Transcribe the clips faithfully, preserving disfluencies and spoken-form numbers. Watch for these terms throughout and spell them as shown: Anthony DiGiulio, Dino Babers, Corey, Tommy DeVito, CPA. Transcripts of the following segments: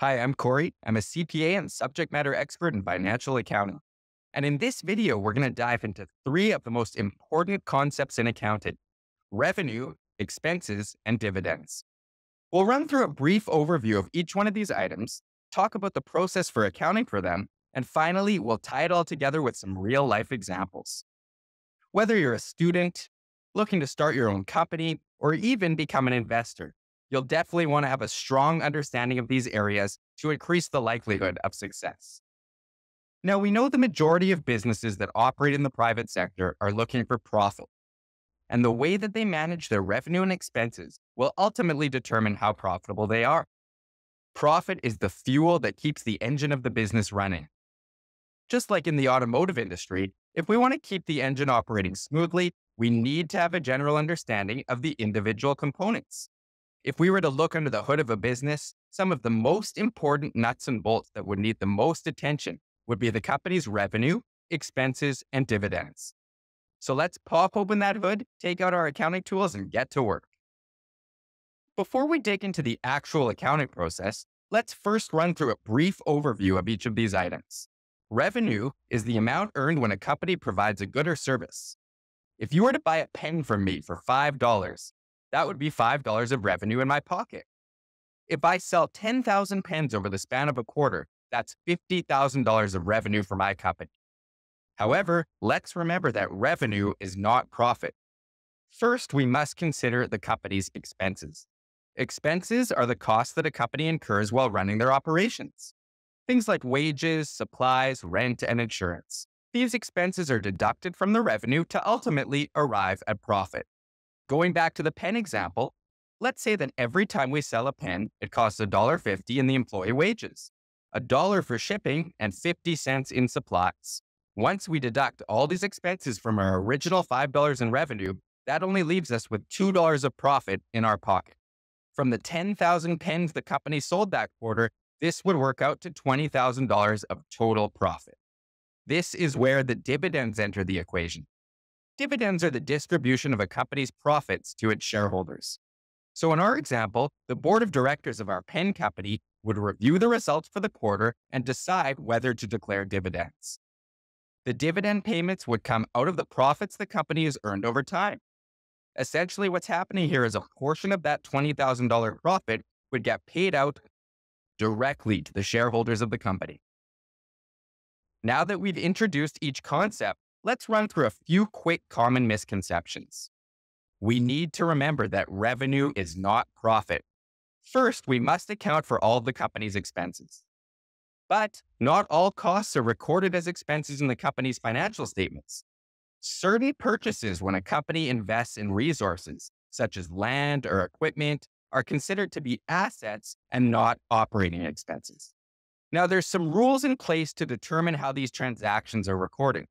Hi, I'm Corey. I'm a C P A and subject matter expert in financial accounting. And in this video, we're going to dive into three of the most important concepts in accounting: revenue, expenses, and dividends. We'll run through a brief overview of each one of these items, talk about the process for accounting for them, and finally, we'll tie it all together with some real-life examples. Whether you're a student, looking to start your own company, or even become an investor, you'll definitely want to have a strong understanding of these areas to increase the likelihood of success. Now, we know the majority of businesses that operate in the private sector are looking for profit, and the way that they manage their revenue and expenses will ultimately determine how profitable they are. Profit is the fuel that keeps the engine of the business running. Just like in the automotive industry, if we want to keep the engine operating smoothly, we need to have a general understanding of the individual components. If we were to look under the hood of a business, some of the most important nuts and bolts that would need the most attention would be the company's revenue, expenses, and dividends. So let's pop open that hood, take out our accounting tools, and get to work. Before we dig into the actual accounting process, let's first run through a brief overview of each of these items. Revenue is the amount earned when a company provides a good or service. If you were to buy a pen from me for five dollars, that would be five dollars of revenue in my pocket. If I sell ten thousand pens over the span of a quarter, that's fifty thousand dollars of revenue for my company. However, let's remember that revenue is not profit. First, we must consider the company's expenses. Expenses are the costs that a company incurs while running their operations. Things like wages, supplies, rent, and insurance. These expenses are deducted from the revenue to ultimately arrive at profit. Going back to the pen example, let's say that every time we sell a pen, it costs a dollar fifty in the employee wages, a dollar for shipping, and fifty cents in supplies. Once we deduct all these expenses from our original five dollars in revenue, that only leaves us with two dollars of profit in our pocket. From the ten thousand pens the company sold that quarter, this would work out to twenty thousand dollars of total profit. This is where the dividends enter the equation. Dividends are the distribution of a company's profits to its shareholders. So in our example, the board of directors of our pen company would review the results for the quarter and decide whether to declare dividends. The dividend payments would come out of the profits the company has earned over time. Essentially, what's happening here is a portion of that twenty thousand dollars profit would get paid out directly to the shareholders of the company. Now that we've introduced each concept, let's run through a few quick common misconceptions. We need to remember that revenue is not profit. First, we must account for all of the company's expenses. But not all costs are recorded as expenses in the company's financial statements. Certain purchases when a company invests in resources, such as land or equipment, are considered to be assets and not operating expenses. Now, there's some rules in place to determine how these transactions are recorded.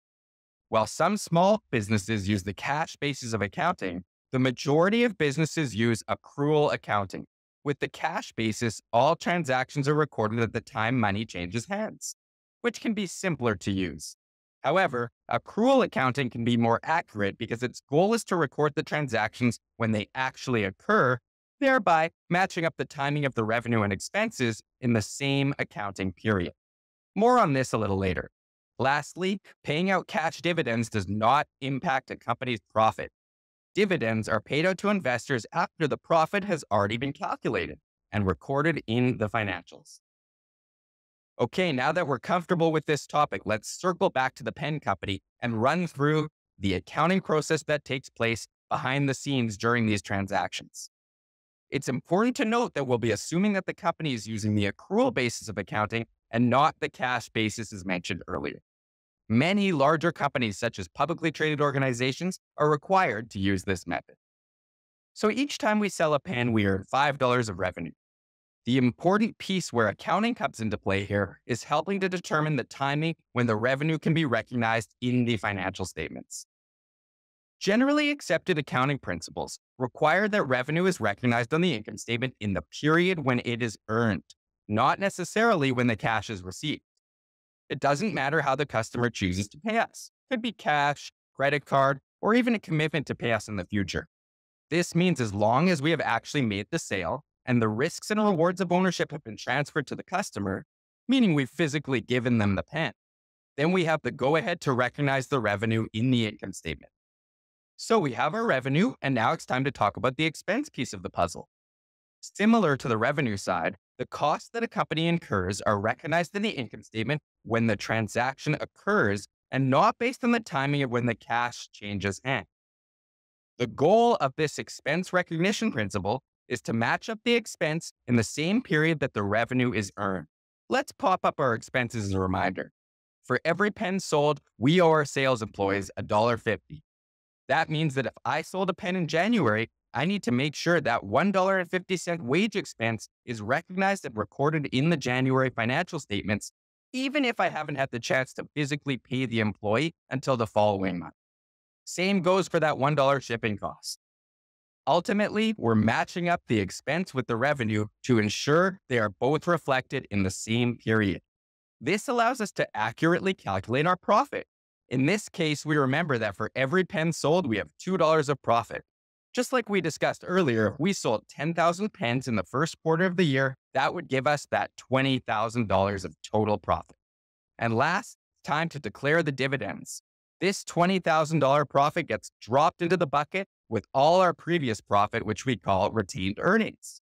While some small businesses use the cash basis of accounting, the majority of businesses use accrual accounting. With the cash basis, all transactions are recorded at the time money changes hands, which can be simpler to use. However, accrual accounting can be more accurate because its goal is to record the transactions when they actually occur, thereby matching up the timing of the revenue and expenses in the same accounting period. More on this a little later. Lastly, paying out cash dividends does not impact a company's profit. Dividends are paid out to investors after the profit has already been calculated and recorded in the financials. Okay, now that we're comfortable with this topic, let's circle back to the pen company and run through the accounting process that takes place behind the scenes during these transactions. It's important to note that we'll be assuming that the company is using the accrual basis of accounting and not the cash basis as mentioned earlier. Many larger companies, such as publicly traded organizations, are required to use this method. So each time we sell a pen, we earn five dollars of revenue. The important piece where accounting comes into play here is helping to determine the timing when the revenue can be recognized in the financial statements. Generally accepted accounting principles require that revenue is recognized on the income statement in the period when it is earned, not necessarily when the cash is received. It doesn't matter how the customer chooses to pay us. It could be cash, credit card, or even a commitment to pay us in the future. This means as long as we have actually made the sale, and the risks and rewards of ownership have been transferred to the customer, meaning we've physically given them the pen. Then we have the go-ahead to recognize the revenue in the income statement. So we have our revenue, and now it's time to talk about the expense piece of the puzzle. Similar to the revenue side, the costs that a company incurs are recognized in the income statement when the transaction occurs and not based on the timing of when the cash changes hands. The goal of this expense recognition principle is to match up the expense in the same period that the revenue is earned. Let's pop up our expenses as a reminder. For every pen sold, we owe our sales employees one dollar fifty. That means that if I sold a pen in January, I need to make sure that one dollar fifty wage expense is recognized and recorded in the January financial statements, even if I haven't had the chance to physically pay the employee until the following month. Same goes for that one dollar shipping cost. Ultimately, we're matching up the expense with the revenue to ensure they are both reflected in the same period. This allows us to accurately calculate our profit. In this case, we remember that for every pen sold, we have two dollars of profit. Just like we discussed earlier, if we sold ten thousand pens in the first quarter of the year, that would give us that twenty thousand dollars of total profit. And last, time to declare the dividends. This twenty thousand dollars profit gets dropped into the bucket with all our previous profit, which we call retained earnings.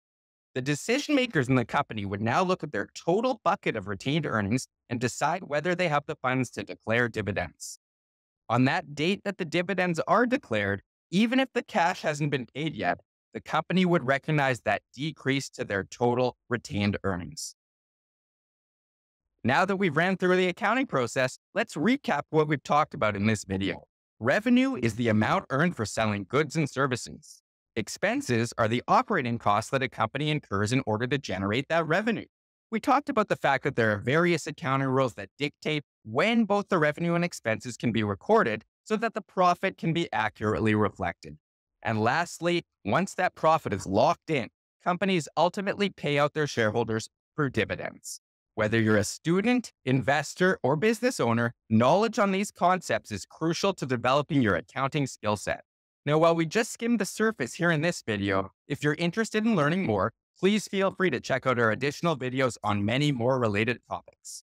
The decision makers in the company would now look at their total bucket of retained earnings and decide whether they have the funds to declare dividends. On that date that the dividends are declared, even if the cash hasn't been paid yet, the company would recognize that decrease to their total retained earnings. Now that we've ran through the accounting process, let's recap what we've talked about in this video. Revenue is the amount earned for selling goods and services. Expenses are the operating costs that a company incurs in order to generate that revenue. We talked about the fact that there are various accounting rules that dictate when both the revenue and expenses can be recorded so that the profit can be accurately reflected. And lastly, once that profit is locked in, companies ultimately pay out their shareholders through dividends. Whether you're a student, investor, or business owner, knowledge on these concepts is crucial to developing your accounting skill set. Now, while we just skimmed the surface here in this video, if you're interested in learning more, please feel free to check out our additional videos on many more related topics.